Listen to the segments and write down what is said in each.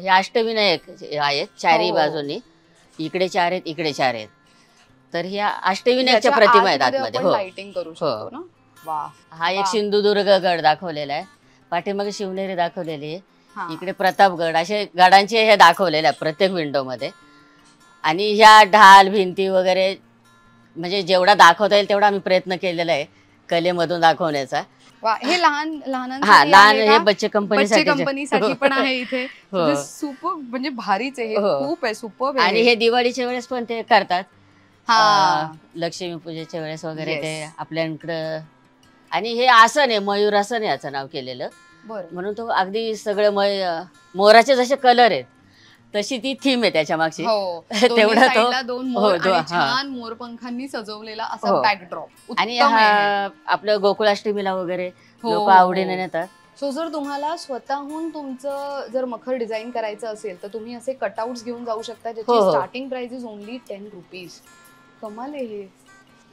हे अष्टविनायक आहेत चारही बाजूनी, इकडे चार आहेत इकडे चार आहेत, तर ह्या अष्टविनायकच्या प्रतिमा आहेत आतमध्ये. हो, लाइटिंग करू शकतो ना. वाह. हा एक सिंधुदुर्ग गड दाखवलेला आहे, पाठीमागे शिवनेरी दाखवलेली आहे, इकडे प्रतापगढ़, असे गडांचे हे दाखवलेले आहे प्रत्येक विंडो मध्ये. आणि ह्या ढाल भिंती वगैरे म्हणजे जेवढा दाखवता येईल तेवढा आम्ही प्रयत्न केलेला आहे कलेमधून दाखवण्याचा. हे लहान बच्चे कंपनीसाठी पण आहे इथे. सुपर्ब म्हणजे भारीच आहे, खूप आहे, सुपर्ब. आणि हे दिवाळीच्या वेळेस पण ते करतात, लक्ष्मी पूजेच्या वेळेस वगैरे ते आपल्याकडे. आणि हे आसन आहे मयूरासन याचं नाव केलेलं, म्हणून तो अगदी सगळे मोराचे जसे कलर आहेत तशी ती थीम आहे त्याच्या मागची. तेवढा तो दोन छान मोरपंखांनी सजवलेला असा बॅकड्रॉप. आणि आपलं गोकुळाष्टमीला वगैरे लोक आवडीने नेतात. सो जर तुम्हाला स्वतःहून तुमचं जर मखर डिझाईन करायचं असेल तर तुम्ही असे कटआउट्स घेऊन जाऊ शकता ज्याची starting price is only 10 rupees. कमाल आहे.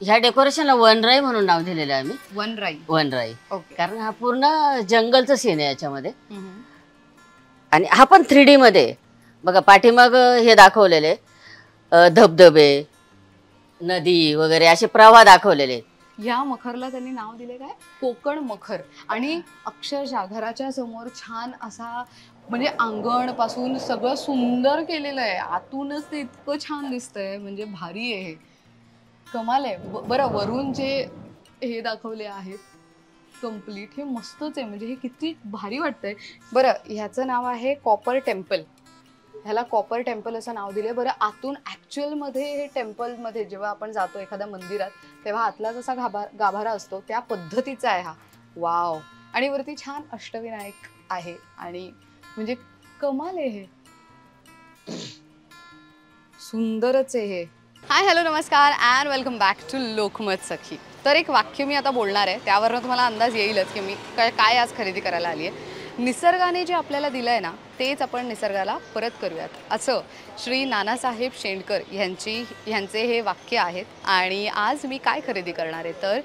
ह्या डेकोरेशनला वनराई म्हणून नाव दिलेलं आहे आम्ही. वनराई कारण हा पूर्ण जंगलचं सीन आहे याच्यामध्ये. आणि हा पण 3D मध्ये बघा, पाठीमाग हे दाखवलेले धबधबे नदी वगैरे असे प्रवाह दाखवलेले. या मखरला त्यांनी नाव दिले काय, कोकण मखर. आणि अक्षरशः घराच्या समोर छान असा म्हणजे अंगण पासून सगळं सुंदर केलेलं आहे, आतूनच ते इतकं छान दिसतंय म्हणजे भारी आहे. कमाल आहे. बरं, वरून जे हे दाखवले आहेत कम्प्लीट हे मस्तच आहे, म्हणजे हे किती भारी वाटतंय. बरं, ह्याचं नाव आहे कॉपर टेम्पल. ह्याला कॉपर टेम्पल असं नाव दिले. बरं, आतून ऍक्च्युअल मध्ये हे टेम्पल मध्ये जेव्हा आपण जातो एखाद्या मंदिरात तेव्हा आतला जसा गाभारा असतो त्या पद्धतीचा आहे हा. वाव. आणि वरती छान अष्टविनायक आहे आणि म्हणजे कमाल आहे, हे सुंदरच आहे. हाय, हॅलो, नमस्कार and welcome back to Lokmat Sakhi. तर एक वाक्य मी आता बोलणार आहे, त्यावरनं तुम्हाला अंदाज येईलच की मी काय आज खरेदी करायला आली आहे. निसर्गाने जे आपल्याला दिलं आहे ना तेच आपण निसर्गाला परत करूयात, असं श्री नानासाहेब शेंडकर ह्यांचे हे वाक्य आहेत. आणि आज मी काय खरेदी करणार आहे तर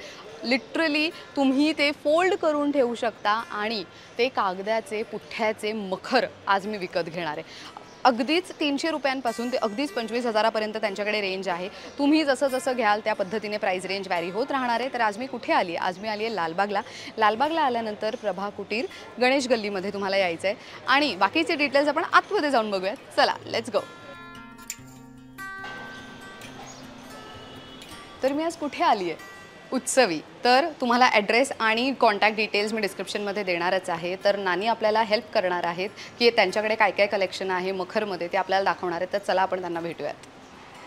लिटरली तुम्ही ते फोल्ड करून ठेवू शकता आणि ते कागदाचे पुठ्ठ्याचे मखर आज मी विकत घेणार आहे. अगदीच 300 रुपयांपासून ते अगदीच 25,000पर्यंत त्यांच्याकडे रेंज आहे. तुम्ही जसं जसं घ्याल त्या पद्धतीने प्राईज रेंज व्हॅरी होत राहणार आहे. तर आज मी कुठे आली, आज मी आली आहे लालबागला. लालबागला आल्यानंतर प्रभा कुटीर गणेश गल्लीमध्ये तुम्हाला यायचं आहे आणि बाकीचे डिटेल्स आपण आतमध्ये जाऊन बघूयात. चला, लेट्स गो. तर मी आज कुठे आली आहे, उत्सवी. तर तुम्हाला ॲड्रेस आणि कॉन्टॅक्ट डिटेल्स मी डिस्क्रिप्शनमध्ये देणारच आहे. तर नानी आपल्याला हेल्प करणार आहेत की त्यांच्याकडे काय काय कलेक्शन आहे मखरमध्ये ते आपल्याला दाखवणार आहेत. तर चला आपण त्यांना भेटूयात.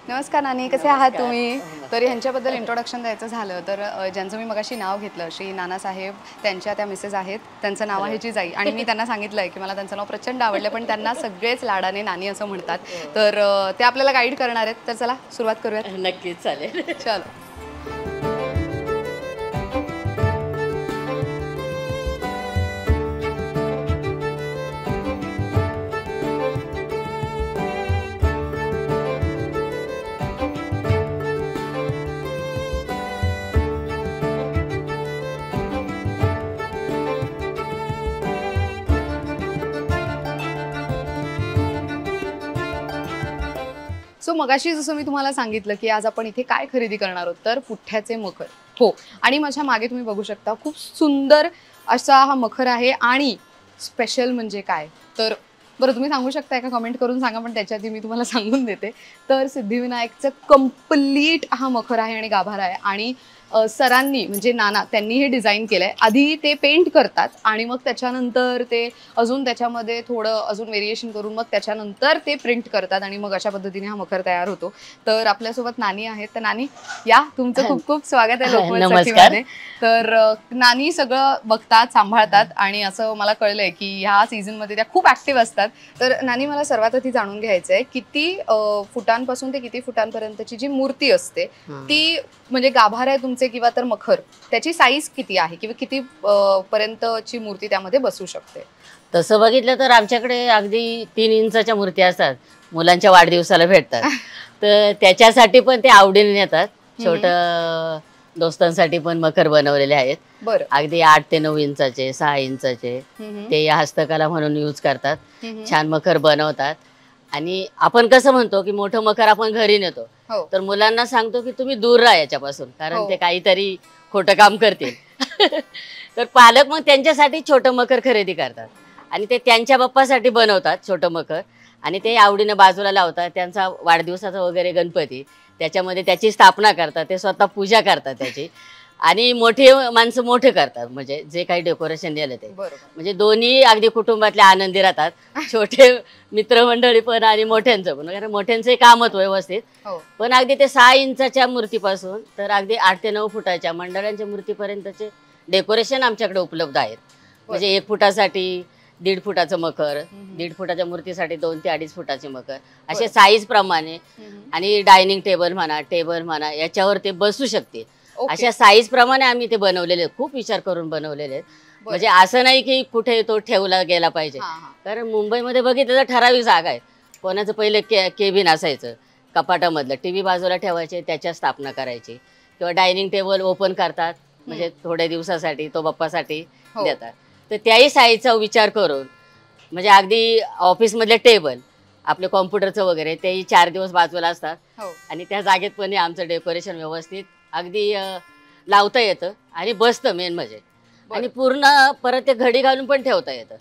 नमस्कार नानी, कसे आहात तुम्ही? तर ह्यांच्याबद्दल इंट्रोडक्शन द्यायचं झालं तर ज्यांचं मी मगाशी नाव घेतलं श्री नानासाहेब, त्यांच्या त्या मिसेस आहेत, त्यांचं नाव आहे जिजाई. आणि मी त्यांना सांगितलं आहे की मला त्यांचं नाव प्रचंड आवडलं पण त्यांना सगळेच लाडाने नानी असं म्हणतात. तर ते आपल्याला गाईड करणार आहेत. तर चला सुरुवात करूयात. नक्कीच, चालेल, चलो. सो मगाशी जसं मी तुम्हाला सांगितलं की आज आपण इथे काय खरेदी करणार आहोत तर पुठ्ठ्याचे मखर. हो, आणि माझ्या मागे तुम्ही बघू शकता खूप सुंदर असा हा मखर आहे. आणि स्पेशल म्हणजे काय तर बरं तुम्ही सांगू शकता का, कमेंट करून सांगा, पण त्याच्या आधी मी तुम्हाला सांगून देते. तर सिद्धिविनायकचं कंप्लीट हा मखर आहे आणि गाभारा आहे. आणि सरांनी म्हणजे नाना त्यांनी हे डिझाईन केलं आहे. आधी ते पेंट करतात आणि मग त्याच्यानंतर ते अजून त्याच्यामध्ये थोडं अजून व्हेरिएशन करून मग त्याच्यानंतर ते प्रिंट करतात आणि मग अशा पद्धतीने हा मखर तयार होतो. तर आपल्यासोबत नानी आहेत. तर नानी या, तुमचं खूप खूप स्वागत आहे लोकमत सखीमध्ये. तर नानी सगळं बघतात, सांभाळतात आणि असं मला कळलंय की ह्या सीझनमध्ये त्या खूप ऍक्टिव्ह असतात. तर नानी, मला सर्वात आधी जाणून घ्यायचं आहे किती फुटांपासून ते किती फुटांपर्यंतची जी मूर्ती असते ती म्हणजे गाभारा आहे तुमचे किंवा तर मखर, त्याची साईज किती आहे किंवा किती पर्यंतची मूर्ती त्यामध्ये बसू शकते? तसं बघितलं तर आमच्याकडे अगदी 3 इंचाच्या मूर्ती असतात, मुलांच्या वाढदिवसाला भेटतात. तर त्याच्यासाठी पण ते आवडीने नेतात. छोटं दोस्तांसाठी पण मखर बनवलेले आहेत, अगदी 8 ते 9 इंचाचे 6 इंचाचे ते हस्तकला म्हणून यूज करतात, छान मखर बनवतात। आणि आपण कसं म्हणतो की मोठं मखर आपण घरी नेतो, तर मुलांना सांगतो की तुम्ही दूर राहा याच्यापासून, कारण ते काहीतरी खोटं काम करतील। तर पालक मग त्यांच्यासाठी छोटं मखर खरेदी करतात आणि ते त्यांच्या बाप्पासाठी बनवतात छोटं मखर, आणि ते आवडीने बाजूला लावतात। त्यांचा वाढदिवसाचा वगैरे गणपती त्याच्यामध्ये त्याची स्थापना करतात, ते स्वतः पूजा करतात त्याची, आणि मोठे माणसं मोठे करतात, म्हणजे जे काही डेकोरेशन दिलं ते, म्हणजे दोन्ही अगदी कुटुंबातले आनंदी राहतात, छोटे मित्रमंडळी पण आणि मोठ्यांचं पण, कारण मोठ्यांचं कामच व्यवस्थित। पण अगदी ते 6 इंचाच्या मूर्तीपासून तर अगदी 8 ते 9 फुटाच्या मंडळांच्या मूर्तीपर्यंतचे डेकोरेशन आमच्याकडे उपलब्ध आहेत। म्हणजे 1 फुटासाठी 1.5 फुटाचं मकर, 1.5 फुटाच्या मूर्तीसाठी 2 ते 2.5 फुटाचे मकर, असे साईज प्रमाणे, आणि डायनिंग टेबल म्हणा टेबल म्हणा याच्यावर ते बसू शकते, अशा साईज प्रमाणे आम्ही ते बनवलेले, खूप विचार करून बनवलेले। म्हणजे असं नाही की कुठे तो ठेवला गेला पाहिजे, कारण मुंबईमध्ये बघितलं तर ठराविक जागा आहे, कोणाचं पहिले केबिन असायचं कपाटामधलं, टीव्ही बाजूला ठेवायचे त्याच्या स्थापना करायची, किंवा डायनिंग टेबल ओपन करतात म्हणजे थोड्या दिवसासाठी तो बाप्पासाठी देतात, तर त्याही साईजचा विचार करून, म्हणजे अगदी ऑफिस मधले टेबल आपले कॉम्प्युटरचं वगैरे तेही 4 दिवस बाजूला असतात, आणि त्या जागेत पण आमचं डेकोरेशन व्यवस्थित अगदी लावता येतं आणि बसतं मेन म्हणजे, आणि पूर्ण परत ते घडी घालून पण ठेवता येतं।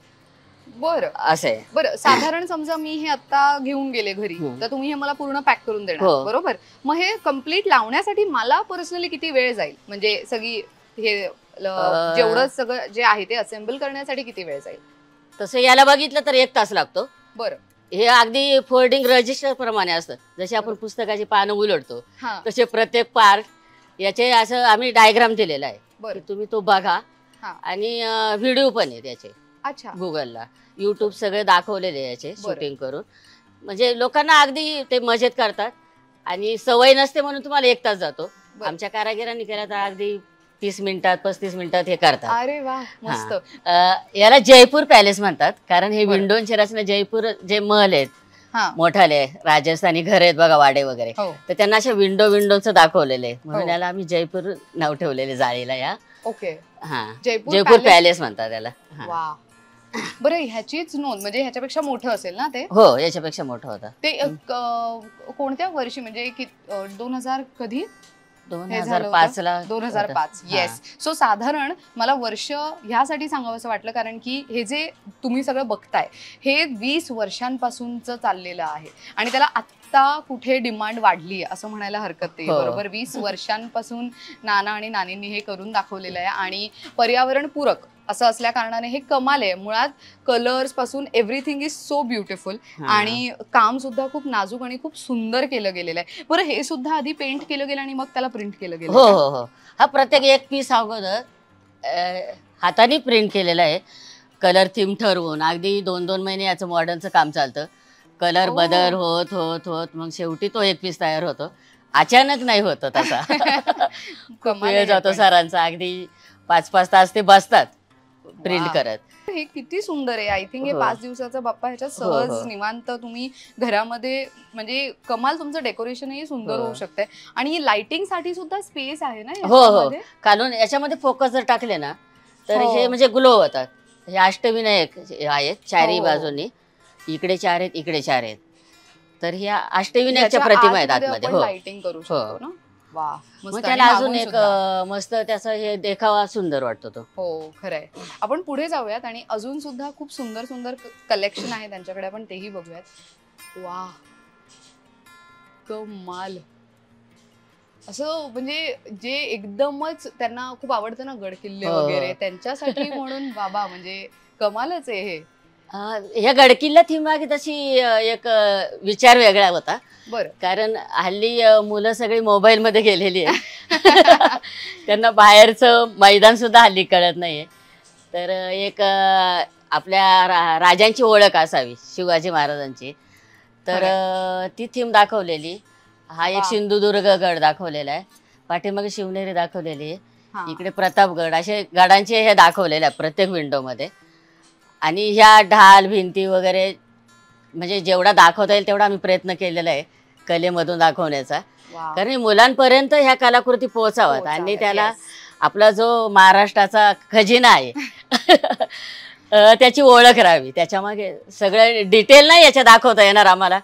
बरं, असं आहे। बरं, साधारण समजा मी हे आता घेऊन गेले घरी, तर तुम्ही हे मला पूर्ण पॅक करून देणार, बरोबर? मग हे कम्प्लीट लावण्यासाठी मला पर्सनली किती वेळ जाईल, म्हणजे सगळी हे जेवढं सगळं जे आहे ते असेंबल करण्यासाठी किती वेळ जाईल? तसं याला बघितलं तर 1 तास लागतो। बरं, हे अगदी फोल्डिंग रजिस्टर प्रमाणे असतं, जसे आपण पुस्तकाची पानं उलटतो तसे प्रत्येक पार्ट याचे असं आम्ही डायग्राम दिलेला आहे, तुम्ही तो बघा, आणि व्हिडिओ पण आहे त्याचे, अच्छा, गुगलला युट्यूब सगळे दाखवलेले याचे शूटिंग करून, म्हणजे लोकांना अगदी ते मजेत करतात, आणि सवय नसते म्हणून तुम्हाला 1 तास जातो, आमच्या कारागिरांनी केला तर अगदी 30 मिनिटात 35 मिनिटात हे करतात। अरे वा, मस्त। याला जयपूर पॅलेस म्हणतात, कारण हे विंडोंची रचना जयपूर जे महल आहेत मोठाले राजस्थानी घर आहेत बघा वाडे वगैरे, तर त्यांना अशा विंडोचं दाखवलेले, म्हणून याला आम्ही जयपूर नाव ठेवलेले जाळीला। या ओके, हा, जयपूर पॅलेस म्हणतात याला। वा, बरं, ह्याचीच नोंद म्हणजे ह्याच्यापेक्षा मोठं असेल ना ते? हो, याच्यापेक्षा मोठं होतं ते। कोणत्या वर्षी, म्हणजे 2005 ला 2005, येस। सो साधारण मला वर्ष ह्यासाठी सांगावं असं वाटलं कारण की हे जे तुम्ही सगळं बघताय हे 20 वर्षांपासूनच चाललेलं आहे, आणि त्याला आत्ता कुठे डिमांड वाढली असं म्हणायला हरकत नाही, बरोबर? 20 वर्षांपासून नाना आणि नानींनी हे करून दाखवलेलं आहे, आणि पर्यावरणपूरक असं असल्या कारणाने हे कमाल आहे। मुळात कलर्स पासून एव्हरीथिंग इज सो ब्युटिफुल, आणि काम सुद्धा खूप नाजूक आणि खूप सुंदर केलं गेलेलं आहे। बरं, हे सुद्धा आधी पेंट केलं गेलं आणि मग त्याला प्रिंट केलं गेलं? हो हो हो, हा, प्रत्येक एक पीस अगोदर हाताने प्रिंट केलेला आहे, कलर थीम ठरवून, अगदी 2-2 महिने याचं मॉडर्नचं काम चालतं, कलर बदल होत होत होत मग शेवटी तो एक पीस तयार होतो, अचानक नाही होत तसा, वेळ जातो सरांचा, अगदी 5-5 तास ते बसतात प्रिंट करत। हे किती सुंदर आहे, आय थिंक हे 5 दिवसाचा बाप्पा ह्याच्या सहज निवांत तुम्ही घरामध्ये, म्हणजे कमाल तुमचं डेकोरेशन ही सुंदर होऊ शकतंय, आणि लाइटिंग साठी सुद्धा स्पेस आहे ना? हो हो, कारण याच्यामध्ये फोकस जर टाकले ना तर हे म्हणजे ग्लो होतात। हे अष्टविनायक आहेत चारही बाजूनी, इकडे 4 आहेत इकडे 4 आहेत, तर ह्या अष्टविनायकच्या प्रतिमा आहेत आतमध्ये, लाइटिंग करू शकतो ना? वा, मग त्याला अजून एक मस्त त्याचा हे देखावा सुंदर वाटतो तो। हो, खरं आहे। आपण पुढे जाऊयात आणि अजून सुद्धा खूप सुंदर सुंदर कलेक्शन आहे त्यांच्याकडे, आपण तेही बघूयात। वा, कमाल! असं म्हणजे जे एकदमच त्यांना खूप आवडतं ना गडकिल्ले वगैरे, त्यांच्यासाठी म्हणून बाबा म्हणजे कमालच आहे हे। ह्या गडकिल्ला थीम मागे तशी एक विचार वेगळा होता, कारण हल्ली मुलं सगळी मोबाईल मध्ये गेलेली आहे, त्यांना बाहेरचं मैदान सुद्धा हल्ली कळत नाहीये, तर एक आपल्या राजांची ओळख असावी, शिवाजी महाराजांची, तर ती थीम दाखवलेली। हा, एक सिंधुदुर्ग गड दाखवलेला आहे, पाठीमागे शिवनेरी दाखवलेली आहे, इकडे प्रतापगढ़, असे गडांचे हे दाखवलेले आहे प्रत्येक विंडो मध्ये, आणि ह्या ढाल भिंती वगैरे म्हणजे जेवढा दाखवता येईल तेवढा आम्ही प्रयत्न केलेला आहे कलेमधून दाखवण्याचा, कारण मुलांपर्यंत ह्या कलाकृती पोहोचाव्यात आणि त्याला आपला जो महाराष्ट्राचा खजिना आहे त्याची ओळख राहावी. त्याच्यामागे सगळं डिटेल नाही याच्या दाखवता येणार आम्हाला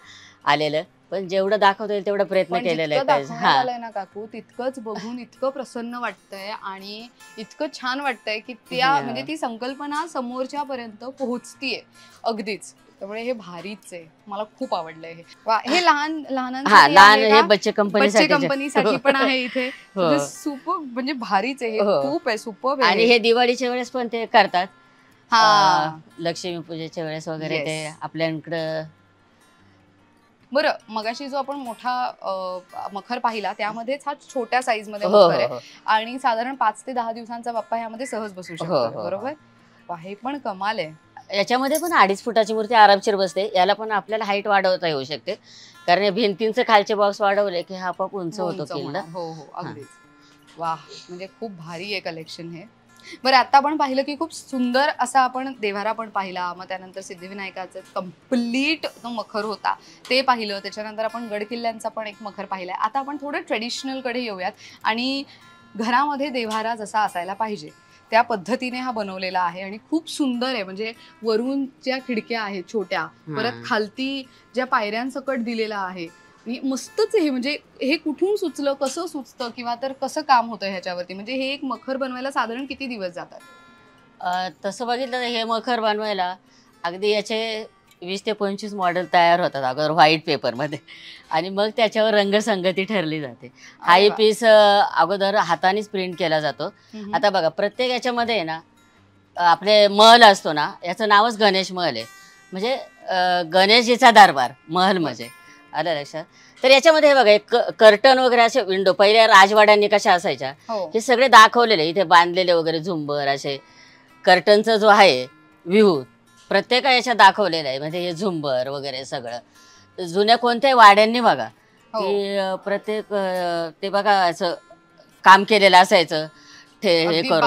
आलेलं, पण जेवढं दाखवता येईल तेवढा प्रयत्न केलेला आहे. ना काकू तितकंच बघून इतकं प्रसन्न वाटतंय आणि इतकं छान वाटतंय की त्या म्हणजे ती संकल्पना समोरच्या पर्यंत पोहोचतीये अगदीच. त्यामुळे हे भारीच आहे, मला खूप आवडलं हे लहान लहान बच्चे कंपनीसाठी पण आहे इथे. सुपर्ब म्हणजे भारीच आहे, खूप आहे, सुपर्ब. आणि हे दिवाळीच्या वेळेस पण ते करतात, लक्ष्मी पूजेच्या वेळेस वगैरे ते आपल्याकडं. बरं, मगाशी जो आपण मोठा मखर पाहिला त्यामध्येच हा छोट्या साईज मध्ये मखर आहे आणि साधारण 5 ते 10 दिवसांचा बाप्पा यामध्ये सहज बसू शकतो, बरोबर? हे पण कमाल आहे. याच्यामध्ये पण 2.5 फुटाची मूर्ती आरामशीर बसते. याला पण आपल्याला हाईट वाढवता येऊ शकते, कारण भिंतींचे खालचे बॉक्स वाढवले की हा पाप उंच होतो किल्ला. हो हो अगदीच. वाह, म्हणजे खूप भारी आहे कलेक्शन हे. बरं, आता आपण पाहिलं की खूप सुंदर असा आपण देवारा पण पाहिला, मग त्यानंतर सिद्धिविनायकाचं कम्प्लीट तो मखर होता ते पाहिलं, त्याच्यानंतर आपण गडकिल्ल्यांचा पण एक मखर पाहिला. आता आपण थोडं ट्रेडिशनलकडे येऊयात आणि घरामध्ये देवारा जसा असायला पाहिजे त्या पद्धतीने हा बनवलेला आहे आणि खूप सुंदर आहे. म्हणजे वरून ज्या खिडक्या आहेत छोट्या, परत खालती ज्या पायऱ्यांसकट दिलेला आहे, मस्तच हे. म्हणजे हे कुठून सुचलं, कसं सुचतं किंवा तर कसं काम होतं ह्याच्यावरती? म्हणजे हे एक मखर बनवायला साधारण किती दिवस जातात? तसं बघितलं हे मखर बनवायला अगदी याचे 20 ते 25 मॉडेल तयार होतात अगोदर व्हाईट पेपरमध्ये आणि मग त्याच्यावर रंगसंगती ठरली जाते. हाही पीस अगोदर हातानेच प्रिंट केला जातो. आता बघा प्रत्येक याच्यामध्ये ना आपले महल असतो ना, याचं नावच गणेश महल आहे, म्हणजे गणेशजीचा दरबार महल म्हणजे आलं लक्षात. तर याच्यामध्ये बघा एक कर्टन वगैरे असे विंडो पहिल्या राजवाड्यांनी कशा असायच्या हे सगळे दाखवलेले इथे बांधलेले वगैरे झुंबर असे कर्टनचं जो आहे व्ह्यू प्रत्येक याच्यात दाखवलेला आहे. म्हणजे हे झुंबर वगैरे सगळं जुन्या कोणत्याही वाड्यांनी बघा की प्रत्येक ते बघा असं काम केलेलं असायचं, ते हे करून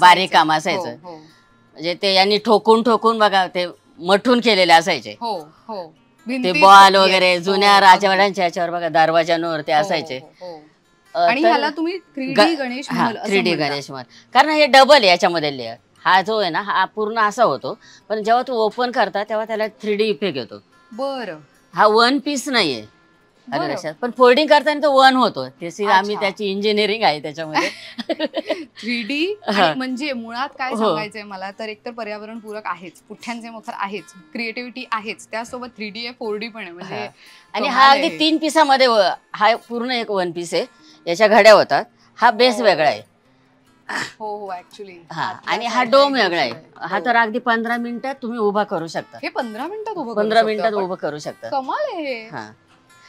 बारीक काम असायचं. म्हणजे ते यांनी ठोकून ठोकून बघा ते मठून केलेले असायचे ते बॉल वगैरे जुन्या राजवाड्यांच्या याच्यावर बघा दरवाजांवर ते असायचे. आणि ह्याला तुम्ही 3D गणेश महल, कारण हे डबल आहे याच्यामध्ये लेअर. हा जो आहे ना हा पूर्ण असा होतो, पण जेव्हा तू ओपन करता तेव्हा त्याला 3D इफेक्ट येतो. बरं, हा वन पीस नाहीये लक्षात, पण फोल्डिंग करताना तो वन होतो. आम्ही त्याची इंजिनिअरिंग आहे त्याच्यामध्ये. 3D म्हणजे मुळात काय सांगायचंय मला तर एकतर पर्यावरणपूरक आहेच, पुठ्ठ्यांचे मखर आहेच, क्रिएटिव्हिटी आहेच, त्यासोबत 3D आहे, 4D पण आहे. म्हणजे आणि हा अगदी 3 पिसामध्ये हा पूर्ण एक वन पीस आहे. याच्या घड्या होतात, हा बेस वेगळा आहे. हो हो ऍक्च्युली. आणि हा डोम वेगळा आहे. हा तर अगदी 15 मिनिटात तुम्ही उभा करू शकता. हे 15 मिनिटात उभं करू शकता. कमाल आहे.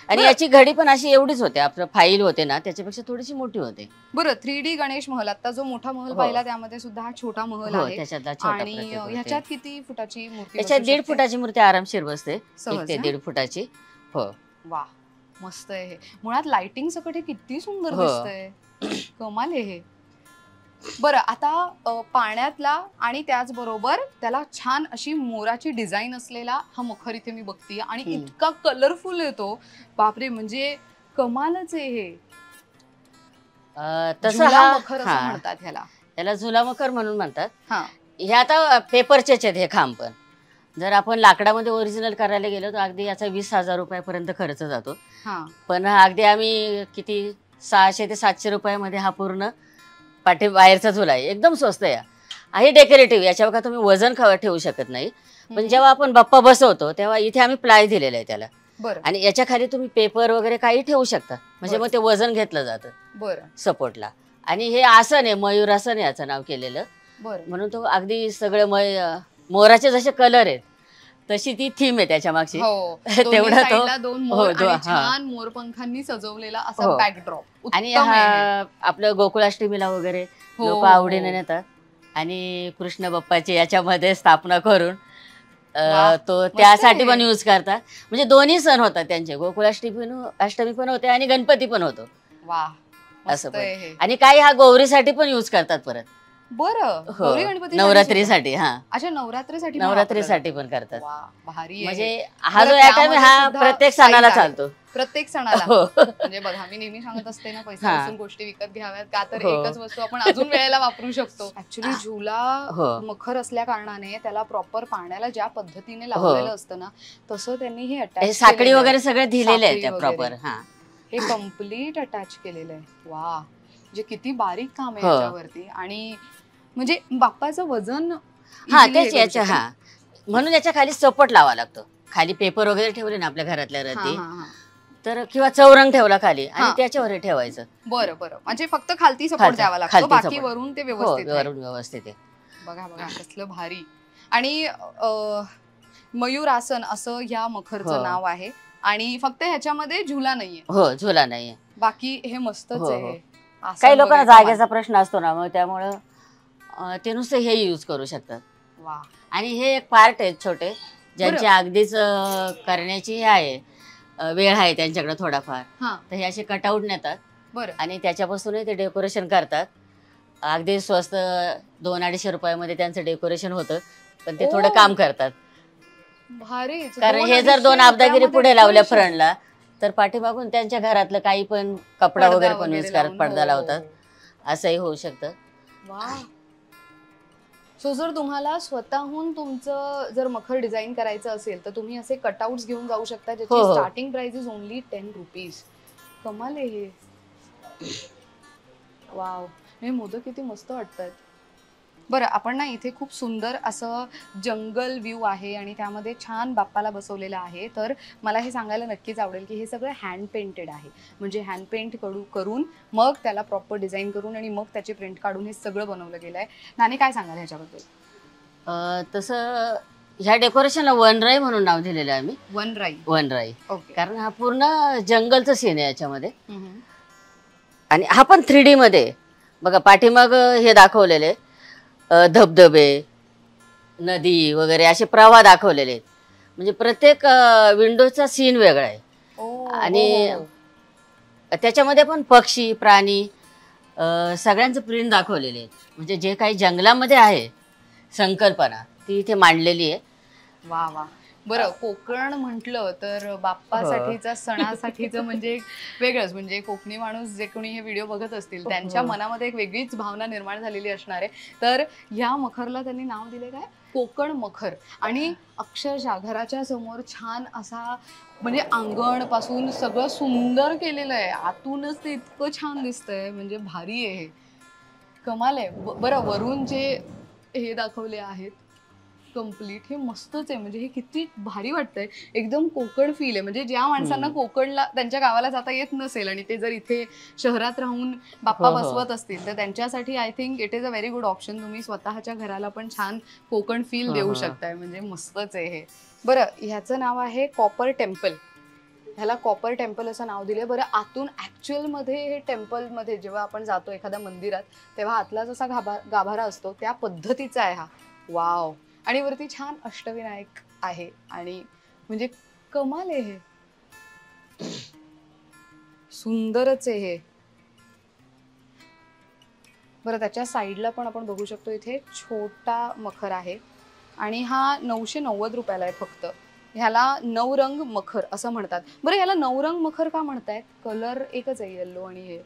आणि याची घडी पण अशी एवढीच होते, आपलं फाईल होते ना त्याच्यापेक्षा थोडीशी मोठी होते. बरं, 3D गणेश महल आता जो मोठा महल पाहिला त्यामध्ये सुद्धा हा छोटा महल आहे. आणि ह्याच्यात किती फुटाची मूर्ती? याच्यात 1.5 फुटाची मूर्ती आरामशीर बसते, 1 ते 1.5 फुटाची. हो वा, मस्त आहे. मुळात लाइटिंग सकट हे किती सुंदर दिसतंय, कमाल आहे हे. बरं, आता पाण्यातला आणि त्याचबरोबर त्याला छान अशी मोराची डिझाईन असलेला हा मखर इथे मी बघते आणि इतका कलरफुल येतो, बापरे, म्हणजे कमालच आहे हे. तसं हा मखर असं म्हणतात ह्याला, त्याला झुला मखर म्हणून म्हणतात. हे आता पेपरचेच आहेत हे खांब, पण जर आपण लाकडामध्ये ओरिजिनल करायला गेलो तर अगदी याचा 20,000 रुपयापर्यंत खर्च जातो. पण अगदी आम्ही किती 600 ते 700 रुपयामध्ये हा पूर्ण पाठी बाहेरचा झुला आहे, एकदम स्वस्त आहे. हे डेकोरेटिव्ह, याच्यावर का तुम्ही वजन ठेवू शकत नाही. पण जेव्हा आपण बाप्पा बसवतो तेव्हा इथे आम्ही प्लाय दिलेला आहे त्याला, आणि याच्या खाली तुम्ही पेपर वगैरे काही ठेवू शकता, म्हणजे मग ते वजन घेतलं जातं सपोर्टला. आणि हे आसन आहे, मयूरासन याचं नाव केलेलं, म्हणून तो अगदी सगळे मोराचे जसे कलर आहेत तशी ती थीम आहे त्याच्या मागची. तेवढा तो दोन मोर छान मोरपंखांनी सजवलेला असा बॅकड्रॉप. आणि आपलं गोकुळाष्टमीला वगैरे लोक आवडीने नेतात आणि कृष्ण बाप्पाची याच्यामध्ये स्थापना करून तो त्यासाठी पण यूज करतात. म्हणजे दोन्ही सण होतात त्यांचे, गोकुळाष्टमी पण होते आणि गणपती पण होतो. वा, असं. आणि काही हा गौरीसाठी पण यूज करतात परत. बरं, नवरात्रीसाठी. हा, अच्छा, नवरात्रीसाठी पण करतात. म्हणजे हा जो आयटम हा प्रत्येक सणाला चालतो. प्रत्येक सणाला म्हणजे बघा मी नेहमी सांगत असते ना पैसे असून गोष्टी विकत घ्याव्यात का तर एकच वस्तू आपण अजून वेळेला वापरू शकतो. ऍक्च्युली झुला मखर असल्या कारणाने त्याला प्रॉपर पाण्याला ज्या पद्धतीने लावलेलं असतं ना तसं त्यांनी हे अटॅच साखळी वगैरे सगळं दिलेलं आहे त्या प्रॉपर हे कंप्लीट अटॅच केलेलं आहे. वा जे किती बारीक काम आहे याच्यावरती आणि म्हणजे बाप्पाचं वजन म्हणून याच्या खाली सपोर्ट लावा लागतो खाली पेपर वगैरे ठेवले ना आपल्या घरातल्या रती तर किंवा चौरंग ठेवला खाली आणि त्याच्यावर ठेवायचं. बरं बरं म्हणजे फक्त खालती सपोर्ट द्यावा लागतो बाकी वरून ते व्यवस्थित आहे. बघा बघा कसलं भारी. आणि मयूर आसन असं ह्या मखरचं नाव आहे आणि फक्त ह्याच्यामध्ये झुला नाहीये. हो झुला नाहीये बाकी हे मस्तच आहे. काही लोकांना जागेचा प्रश्न असतो ना मग त्यामुळं ते नुसतं हे यूज करू शकतात. वा आणि हे एक पार्ट आहे छोटे ज्यांची अगदीच करण्याची आहे वेळ आहे त्यांच्याकडे थोडाफार तर हे असे कटआउट नेतात बरं आणि त्याच्यापासूनही ते डेकोरेशन करतात अगदी स्वस्त 200-250 रुपयामध्ये त्यांचं डेकोरेशन होतं पण ते थोडं काम करतात भारी. कारण हे जर 2 अब्दागिरी पुढे लावल्या फ्रंटला तर पाठीमागून त्यांच्या घरातलं काही पण कपडा वगैरे पण यूज करत पडदा लावतात असंही होऊ शकतं. वा सो जर तुम्हाला स्वतःहून तुमचं जर मखर डिझाईन करायचं असेल तर तुम्ही असे कटआउट्स घेऊन जाऊ शकता ज्याची starting price is only 10 rupees. कमाल आहे हे. वाव हे मोदक किती मस्त वाटतात. बरं आपण ना इथे खूप सुंदर असं जंगल व्ह्यू आहे आणि त्यामध्ये छान बाप्पाला बसवलेलं आहे तर मला हे सांगायला नक्कीच आवडेल की हे सगळं हँड पेंटेड आहे म्हणजे हँड पेंट करून मग त्याला प्रॉपर डिझाईन करून आणि मग त्याची प्रिंट काढून हे सगळं बनवलं गेलं आहे. नाने काय सांगाल ह्याच्याबद्दल. तसं ह्या डेकोरेशनला वनराई म्हणून नाव दिलेलं आहे आम्ही. वनराई ओके कारण हा पूर्ण जंगलचं सीन आहे याच्यामध्ये आणि हा पण 3D मध्ये बघा पाठीमाग हे दाखवलेलं आहे धबधबे नदी वगैरे असे प्रवाह दाखवलेले आहेत म्हणजे प्रत्येक विंडोचा सीन वेगळा आहे आणि त्याच्यामध्ये पण पक्षी प्राणी सगळ्यांचं प्रिंट दाखवलेले आहेत म्हणजे जे काही जंगलामध्ये आहे संकल्पना ती इथे मांडलेली आहे. वा वा बरं कोकण म्हटलं तर बाप्पासाठीचा सणासाठीचं म्हणजे वेगळंच म्हणजे कोकणी माणूस जे कोणी हे व्हिडिओ बघत असतील त्यांच्या मनामध्ये एक वेगळीच भावना निर्माण झालेली असणार आहे. तर ह्या मखरला त्यांनी नाव दिले काय कोकण मखर आणि अक्षरशः घराच्या समोर छान असा म्हणजे अंगण पासून सगळं सुंदर केलेलं आहे आतूनच ते इतकं छान दिसतंय म्हणजे भारी आहे हे. कमाल आहे. बरं वरून जे हे दाखवले आहेत कंप्लीट हे मस्तच आहे म्हणजे हे किती भारी वाटतंय एकदम कोकण फील आहे म्हणजे ज्या माणसांना कोकणला त्यांच्या गावाला जाता येत नसेल आणि ते जर इथे शहरात राहून बाप्पा बसवत असतील तर त्यांच्यासाठी I think it is a very good option. तुम्ही स्वतःच्या घराला पण छान कोकण फील देऊ शकताय म्हणजे मस्तच आहे हे. बरं ह्याचं नाव आहे कॉपर टेम्पल. ह्याला कॉपर टेम्पल असं नाव दिले. बरं आतून ऍक्च्युअल मध्ये हे टेम्पल मध्ये जेव्हा आपण जातो एखाद्या मंदिरात तेव्हा आतला जसा गाभारा असतो त्या पद्धतीचा आहे हा. वाव आणि वरती छान अष्टविनायक आहे आणि म्हणजे कमाल आहे हे सुंदरच आहे हे. बरं त्याच्या साईडला पण आपण बघू शकतो इथे छोटा मखर आहे आणि हा 990 रुपयाला आहे फक्त. ह्याला नवरंग मखर असं म्हणतात. बरं ह्याला नवरंग मखर का म्हणतायत कलर एकच आहे येल्लो आणि हे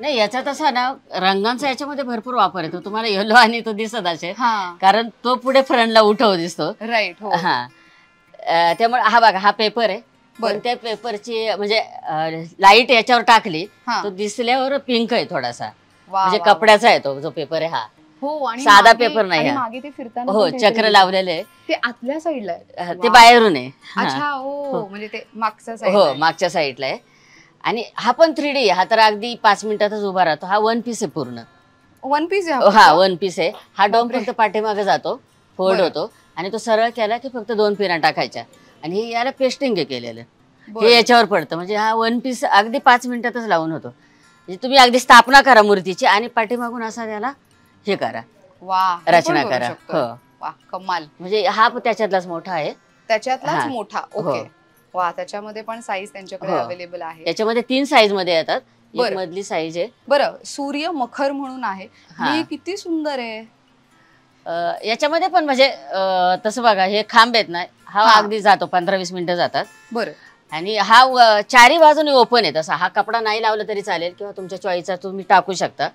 नाही याचा तसा ना रंगांचा याच्यामध्ये भरपूर वापर येतो तुम्हाला येलो आणि तो दिसत असेल कारण तो पुढे फ्रंटला उठव दिसतो राईट हा त्यामुळे हा बघा हा पेपर आहे पण त्या पेपरची म्हणजे लाईट याच्यावर टाकली तो दिसल्यावर पिंक आहे थोडासा म्हणजे कपड्याचा आहे तो जो पेपर आहे हा हो साधा पेपर नाही मागे ते फिरताना हो चक्र लावलेले ते आतल्या साईडला ते बाहेरून आहे अच्छा हो म्हणजे ते मागच्या साईड हो मागच्या साईडला आहे आणि हा पण 3D हा तर अगदी 5 मिनिटातच उभा राहतो हा वन पीस आहे पूर्ण वन पीस आहे हा डोम फक्त पाठीमागे जातो फोल्ड होतो आणि तो सरळ केला की फक्त 2 पिना टाकायच्या आणि हे याला पेस्टिंग केलेलं हे याच्यावर पडतं म्हणजे हा वन पीस अगदी 5 मिनिटातच लावून होतो म्हणजे तुम्ही अगदी स्थापना करा मूर्तीची आणि पाठीमागून असा त्याला हे करा रचना करा हो कमाल म्हणजे हा त्याच्यातलाच मोठा आहे त्याच्यातलाच मोठा ओके. वा त्याच्यामध्ये पण साईज त्यांच्याकडे अवेलेबल आहे त्याच्यामध्ये 3 साईज मध्ये येतात मधली साईज आहे. बरं सूर्य मखर म्हणून आहे हे किती सुंदर आहे याच्यामध्ये पण म्हणजे तसं बघा हे खांब आहेत ना हा अगदी जातो 15-20 मिनिटं जातात बरं आणि हा चारी बाजूने ओपन आहे, तसा हा कपडा नाही लावला तरी चालेल किंवा तुमच्या चॉईसचा तुम्ही टाकू शकता.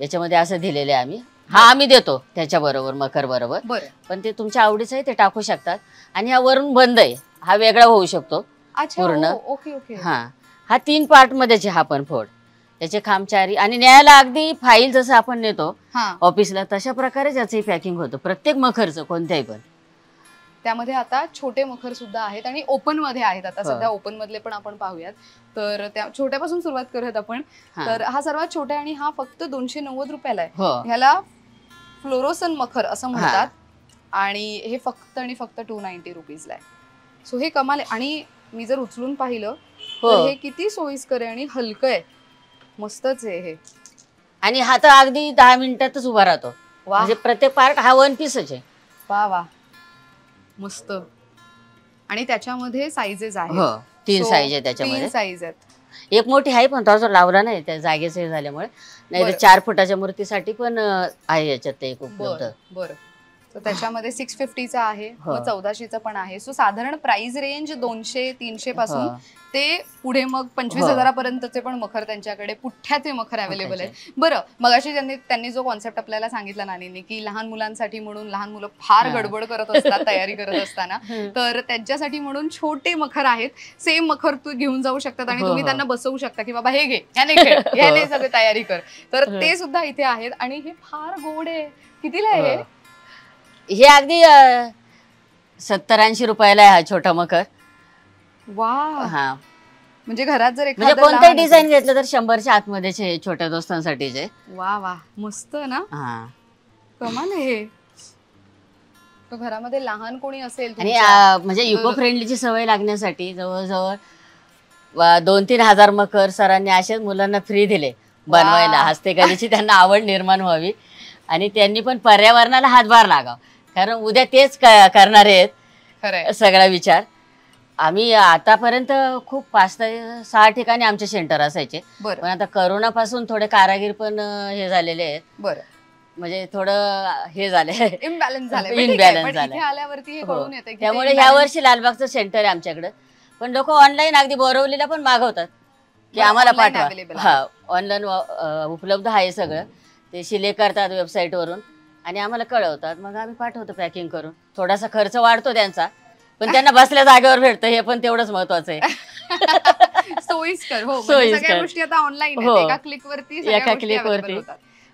याच्यामध्ये असं दिलेले आम्ही हा आम्ही देतो त्याच्याबरोबर मकर बरोबर, पण ते तुमच्या आवडीचं आहे ते टाकू शकतात. आणि हा वरून बंद आहे, हा वेगळा होऊ शकतो पूर्ण. Okay okay. हा हा तीन पार्ट मध्ये हा पण फोड त्याचे खामचारी आणि न्यायाला अगदी फाईल जसं आपण नेतो ऑफिसला तशा प्रकारे त्याचं पॅकिंग होतं प्रत्येक मखरचं कोणत्याही पण. त्यामध्ये आता छोटे मखर सुद्धा आहेत आणि ओपन मध्ये आहेत आता सध्या. ओपन मधले पण आपण पाहूयात. तर त्या छोट्यापासून सुरुवात करूयात आपण. तर हा सर्वात छोटा आणि हा फक्त 290 रुपयाला आहे. ह्याला फ्लोरोसन मखर असं म्हणतात आणि हे फक्त आणि फक्त 290 रुपीज ला आहे. सो हे कमाल आहे आणि मी जर उचलून पाहिलं तर हे किती सोयीस्कर आहे आणि हलकं आहे, मस्तच आहे हे. आणि हा तर अगदी 10 मिनिटातच उभा राहतो, म्हणजे प्रत्येक पार्ट हा वन पीसच आहे. वा वा मस्त. आणि त्याच्यामध्ये साइजेस आहेत, तीन साइज आहे त्याच्यामध्ये. साइज आहेत, एक मोठी आहे पण तो लावला नाही त्या जागेचे झाल्यामुळे, नाही तर 4 फुटाच्या मूर्तीसाठी पण आहे याच्यात ते उपलब्ध. बरं त्याच्यामध्ये 650 आहे, 1400 पण आहे. सो साधारण प्राइस रेंज 200-300 पासून ते पुढे मग 25,000 पर्यंतचे पण मखर त्यांच्याकडे पुठ्ठ्याचे मखर अवेलेबल आहे. बरं मगाशी त्यांनी जो कॉन्सेप्ट आपल्याला सांगितला नानीने की लहान मुलांसाठी म्हणून, लहान मुलं फार गडबड करत असतात तयारी करत असताना, तर त्यांच्यासाठी म्हणून छोटे मखर आहेत. सेम मखर तू घेऊन जाऊ शकतात आणि तुम्ही त्यांना बसवू शकता की बाबा हे घे, ह्याने खेळ, ह्याने सगळे तयारी कर. तर ते सुद्धा इथे आहेत आणि हे फार गोड आहे. कितीला आहे हे? अगदी 70-80 रुपयाला आहे हा छोटा मखर. वा हा म्हणजे घरात जर एखादं कोणतं डिझाईन घेतलं तर 100च्या आतमध्ये छोट्या दोस्तांसाठीचे. वा वा मस्त ना. हा कमाल आहे. तो घरामध्ये लहान कोणी असेल आणि म्हणजे इको फ्रेंडलीची सवय लागण्यासाठी जवळजवळ 2-3 हजार मखर सरांनी असेच मुलांना फ्री दिले बनवायला. हस्तकलेची त्यांना आवड निर्माण व्हावी आणि त्यांनी पण पर्यावरणाला हातभार लागावा, कारण उद्या तेच करणार आहेत सगळा विचार. आम्ही आतापर्यंत खूप 5-6 ठिकाणी आमचे सेंटर असायचे, पण आता करोना पासून थोडे कारागीर पण हे झालेले आहेत. बरं म्हणजे थोडं हे झालं, इम्बॅलन्स झालं, इम्बॅलन्स झालं. त्यामुळे ह्या वर्षी लालबागचं सेंटर आहे आमच्याकडे, पण लोक ऑनलाईन अगदी बोरवलेला पण मागवतात की आम्हाला पाठवा. हा ऑनलाईन उपलब्ध आहे सगळं, ते सिलेक्ट करतात वेबसाईट वरून आणि आम्हाला कळवतात, मग आम्ही पाठवतो पॅकिंग करून. थोडासा खर्च वाढतो त्यांचा, पण त्यांना बसल्या जागेवर भेटतं, हे पण तेवढंच महत्वाचं आहे. सोयीस्कर. हो सगळ्या गोष्टी आता ऑनलाईन आहेत, एका क्लिकवरती.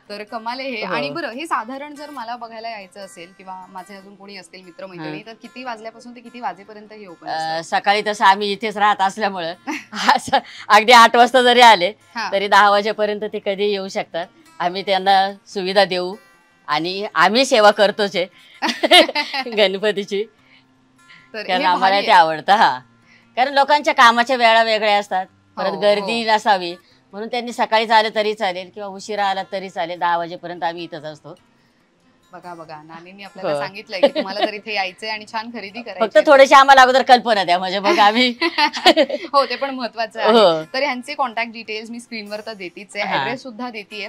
तर कमाल हे. आणि बरं हे साधारण जर मला बघायला यायचं असेल किंवा माझे अजून कोणी असतील मित्रमैत्रिणी, तर किती वाजल्यापासून ते किती वाजेपर्यंत हे ओपन? सकाळी तसं आम्ही इथेच राहत असल्यामुळे अगदी 8 वाजता जरी आले तरी 10 वाजेपर्यंत ते कधी येऊ शकतात. आम्ही त्यांना सुविधा देऊ आणि आम्ही सेवा करतोच आहे गणपतीची, कारण आम्हाला ते आवडतं. हा कारण लोकांच्या कामाच्या वेळा वेगळ्या असतात, परत गर्दी नसावी म्हणून त्यांनी सकाळी झालं तरी चालेल किंवा उशिरा आला तरी चालेल, 10 वाजेपर्यंत आम्ही इथंच असतो. बघा बघा नानींनी आपल्याला सांगितलंय की तुम्हाला जर इथे यायचंय आणि छान खरेदी करायची, फक्त थोडेसे आम्हाला अगोदर कल्पना द्या म्हणजे मग आम्ही हो ते पण महत्वाचं आहे. तर यांचे कॉन्टॅक्ट डिटेल्स मी स्क्रीनवर तर देतीच आहे, ॲड्रेस सुद्धा देतीये,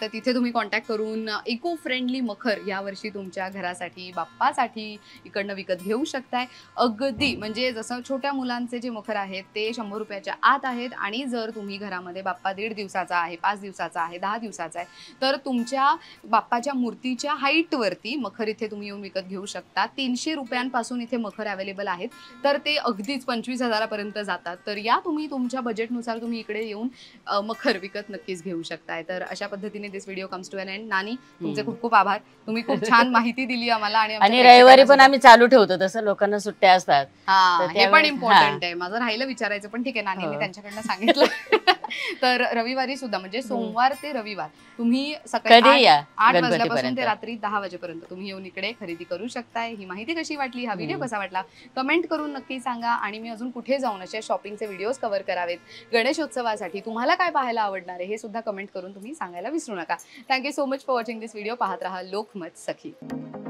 तर तिथे तुम्ही कॉन्टॅक्ट करून इको फ्रेंडली मखर या वर्षी तुमच्या घरासाठी बाप्पासाठी इकडनं विकत घेऊ शकताय. अगदी म्हणजे जसं छोट्या मुलांचे जे मखर आहेत ते 100 रुपयाच्या आत आहेत आणि जर तुम्ही घरामध्ये बाप्पा 1.5 दिवसाचा आहे, 5 दिवसाचा आहे, 10 दिवसाचा आहे, तर तुमच्या बाप्पाच्या मूर्तीच्या हाईट वरती मखर इथे तुम्ही येऊन विकत घेऊ शकता. 300 रुपयांपासून इथे मखर अवेलेबल आहेत, तर ते अगदीच 25,000 पर्यंत जातात. तर या तुम्ही तुमच्या बजेटनुसार तुम्ही इकडे येऊन मखर विकत नक्कीच घेऊ शकताय. तर अशा पद्धतीने this video comes to an end. नानी तुमचे खूप खूप आभार, तुम्ही खूप छान माहिती दिली आम्हाला. आणि रविवारी पण आम्ही चालू ठेवतो, तसं लोकांना सुट्ट्या असतात. हा हे पण इम्पॉर्टंट आहे, माझं राहिलं विचारायचं पण ठीक आहे नानीने त्यांच्याकडनं सांगितलं. तर रविवारी सुद्धा म्हणजे सोमवार ते रविवार तुम्ही सकाळी 8 वाजल्यापासून ते रात्री 10 वाजेपर्यंत तुम्ही येऊन इकडे खरेदी करू शकताय. ही माहिती कशी वाटली, हा व्हिडिओ कसा वाटला कमेंट करून नक्की सांगा. आणि मी अजून कुठे जाऊन अशा शॉपिंगचे व्हिडिओज कव्हर करावेत, गणेशोत्सवासाठी तुम्हाला काय पाहायला आवडणार आहे हे सुद्धा कमेंट करून तुम्ही सांगायला विसरू नका. Thank you so much for watching this video. पाहत राहा लोकमत सखी.